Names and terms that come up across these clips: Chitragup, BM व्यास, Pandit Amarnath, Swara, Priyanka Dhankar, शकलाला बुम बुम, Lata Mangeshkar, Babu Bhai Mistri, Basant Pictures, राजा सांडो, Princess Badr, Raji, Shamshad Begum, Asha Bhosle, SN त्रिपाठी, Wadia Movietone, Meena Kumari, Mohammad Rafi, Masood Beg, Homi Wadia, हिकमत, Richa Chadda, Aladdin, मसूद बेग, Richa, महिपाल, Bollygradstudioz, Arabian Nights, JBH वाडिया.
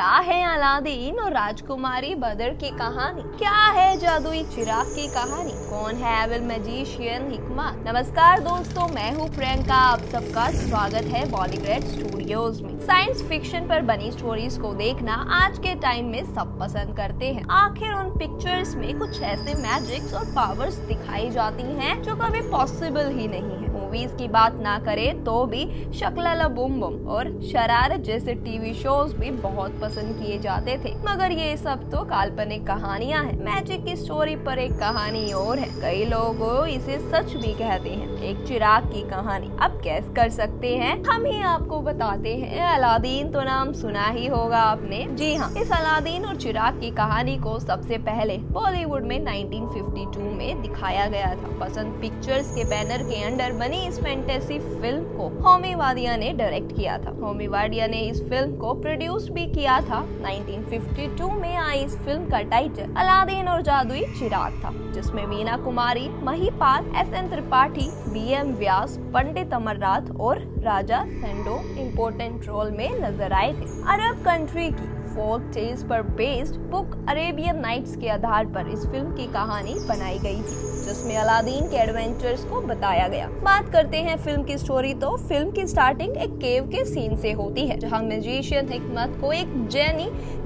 क्या है अलादीन और राजकुमारी बदर की कहानी, क्या है जादुई चिराग की कहानी, कौन है एविल मैजिशियन हिकमत। नमस्कार दोस्तों, मैं हूँ प्रियंका, आप सबका स्वागत है बॉलीग्रेड स्टूडियोज में। साइंस फिक्शन पर बनी स्टोरीज को देखना आज के टाइम में सब पसंद करते हैं। आखिर उन पिक्चर्स में कुछ ऐसे मैजिक्स और पावर्स दिखाई जाती हैं जो कभी पॉसिबल ही नहीं है। मूवीज की बात ना करें तो भी शकलाला बुम बुम और शरारत जैसे टीवी शोज भी बहुत पसंद किए जाते थे, मगर ये सब तो काल्पनिक कहानियाँ हैं। मैजिक की स्टोरी पर एक कहानी और है, कई लोग इसे सच भी कहते हैं, एक चिराग की कहानी। अब गैस कर सकते हैं, हम ही आपको बताते हैं। अलादीन तो नाम सुना ही होगा आपने। जी हाँ, इस अलादीन और चिराग की कहानी को सबसे पहले बॉलीवुड में 1952 में दिखाया गया था। बसंत पिक्चर्स के बैनर के अंडर बनी इस फैंटेसी फिल्म को होमी वाडिया ने डायरेक्ट किया था। होमी वाडिया ने इस फिल्म को प्रोड्यूस भी किया था। 1952 में आई इस फिल्म का टाइटल अलादीन और जादुई चिराग था, जिसमें मीना कुमारी, महिपाल, SN त्रिपाठी, BM व्यास, पंडित अमरनाथ और राजा सांडो इम्पोर्टेंट रोल में नजर आए थे। अरब कंट्री की फोक टेल्स पर बेस्ड बुक अरेबियन नाइट्स के आधार पर इस फिल्म की कहानी बनाई गई थी, जिसमें अलादीन के एडवेंचर्स को बताया गया। बात करते हैं फिल्म की स्टोरी, तो फिल्म की स्टार्टिंग एक केव के सीन से होती है, जहां मैजिशियन हिकमत को एक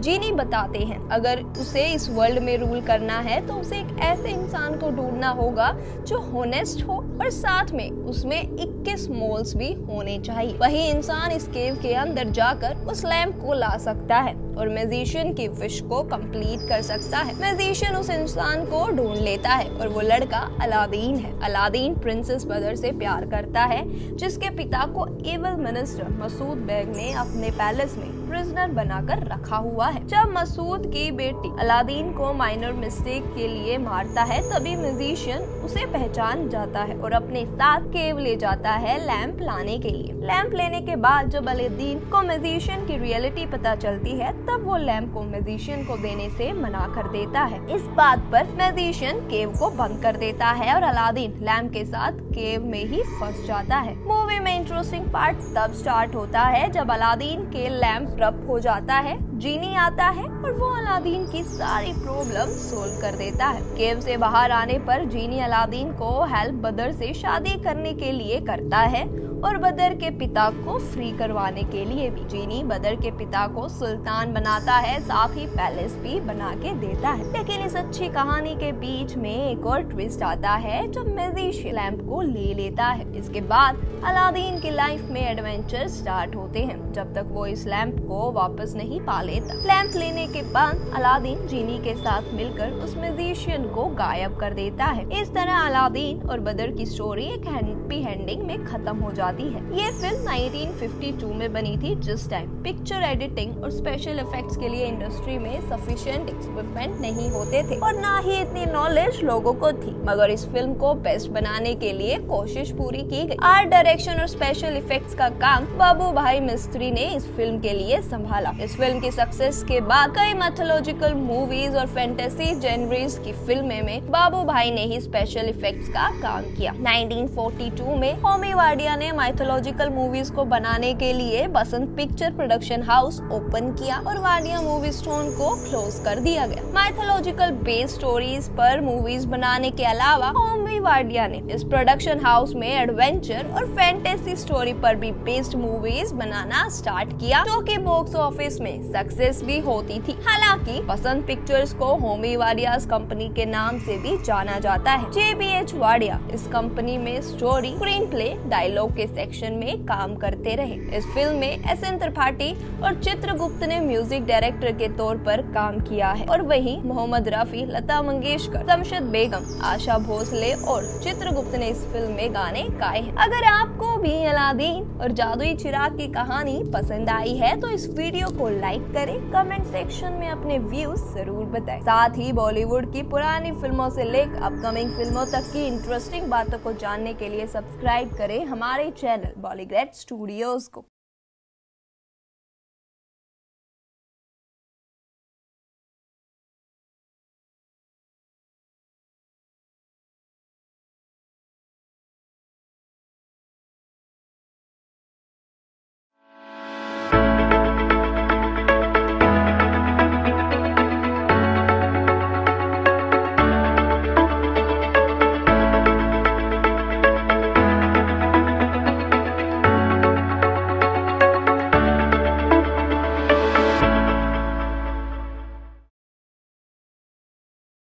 जीनी बताते हैं अगर उसे इस वर्ल्ड में रूल करना है तो उसे एक ऐसे इंसान को ढूंढना होगा जो होनेस्ट हो और साथ में उसमें 21 मोल्स भी होने चाहिए। वही इंसान इस केव के अंदर जाकर उस लैम्प को ला सकता है और मैजिशियन की विश को कंप्लीट कर सकता है। मैजिशियन उस इंसान को ढूंढ लेता है और वो लड़का अलादीन है। अलादीन प्रिंसेस बदर से प्यार करता है, जिसके पिता को एविल मिनिस्टर मसूद बेग ने अपने पैलेस में प्रिजनर बनाकर रखा हुआ है। जब मसूद की बेटी अलादीन को माइनर मिस्टेक के लिए मारता है, तभी मैजिशियन उसे पहचान जाता है और अपने साथ केव ले जाता है लैंप लाने के लिए। लैंप लेने के बाद जब अलादीन को मैजिशियन की रियलिटी पता चलती है, तब वो लैम्प को मैजिशियन को देने से मना कर देता है। इस बात पर मैजिशियन केव को बंद कर देता है और अलादीन लैम्प के साथ केव में ही फंस जाता है। मूवी में इंटरेस्टिंग पार्ट तब स्टार्ट होता है जब अलादीन के लैम्प रब हो जाता है, जीनी आता है और वो अलादीन की सारी प्रॉब्लम सोल्व कर देता है। केव से बाहर आने पर जीनी अलादीन को हेल्प बदर से शादी करने के लिए करता है और बदर के पिता को फ्री करवाने के लिए भी। जीनी बदर के पिता को सुल्तान बनाता है, साथ ही पैलेस भी बना के देता है। लेकिन इस अच्छी कहानी के बीच में एक और ट्विस्ट आता है जब मैजिशियन लैम्प को ले लेता है। इसके बाद अलादीन की लाइफ में एडवेंचर स्टार्ट होते हैं, जब तक वो इस लैम्प को वापस नहीं पा लेता। लैम्प लेने के बाद अलादीन जीनी के साथ मिलकर उस मैजिशियन को गायब कर देता है। इस तरह अलादीन और बदर की स्टोरी एक हैप्पी एंडिंग में खत्म हो जाती है। ये फिल्म 1952 में बनी थी, जिस टाइम पिक्चर एडिटिंग और स्पेशल इफेक्ट्स के लिए इंडस्ट्री में सफिशिएंट इक्विपमेंट नहीं होते थे और ना ही इतनी नॉलेज लोगों को थी, मगर इस फिल्म को बेस्ट बनाने के लिए कोशिश पूरी की गई। आर्ट डायरेक्शन और स्पेशल इफेक्ट्स का काम बाबू भाई मिस्त्री ने इस फिल्म के लिए संभाला। इस फिल्म की सक्सेस के बाद कई मैथोलॉजिकल मूवीज और फैंटेसी जेनरीज की फिल्में में बाबू भाई ने ही स्पेशल इफेक्ट्स का काम किया। 1942 में होमी वाडिया ने माइथोलॉजिकल मूवीज को बनाने के लिए Basant picture production house open किया और वाडिया मूवीस्टोन को क्लोज कर दिया गया। माइथोलॉजिकल बेस्ड स्टोरीज पर मूवीज बनाने के अलावा होमी वाडिया ने इस प्रोडक्शन हाउस में एडवेंचर और फैंटेसी स्टोरी पर भी बेस्ड मूवीज बनाना स्टार्ट किया, जो कि बॉक्स ऑफिस में सक्सेस भी होती थी। हालांकि बसंत पिक्चर्स को होमी वाडिया कंपनी के नाम से भी जाना जाता है। JBH वाडिया इस कंपनी में स्टोरी, स्क्रीन प्ले, डायलॉग के सेक्शन में काम करते रहे। इस फिल्म में SN त्रिपाठी और चित्रगुप्त ने म्यूजिक डायरेक्टर के तौर पर काम किया है और वहीं मोहम्मद रफी, लता मंगेशकर, शमशद बेगम, आशा भोसले और चित्रगुप्त ने इस फिल्म में गाने गाए हैं। अगर आपको भी अलादीन और जादुई चिराग की कहानी पसंद आई है तो इस वीडियो को लाइक करें, कमेंट सेक्शन में अपने व्यूज जरूर बताएं। साथ ही बॉलीवुड की पुरानी फिल्मों से लेकर अपकमिंग फिल्मों तक की इंटरेस्टिंग बातों को जानने के लिए सब्सक्राइब करें हमारे चैनल बॉलीग्रेड स्टूडियोज को।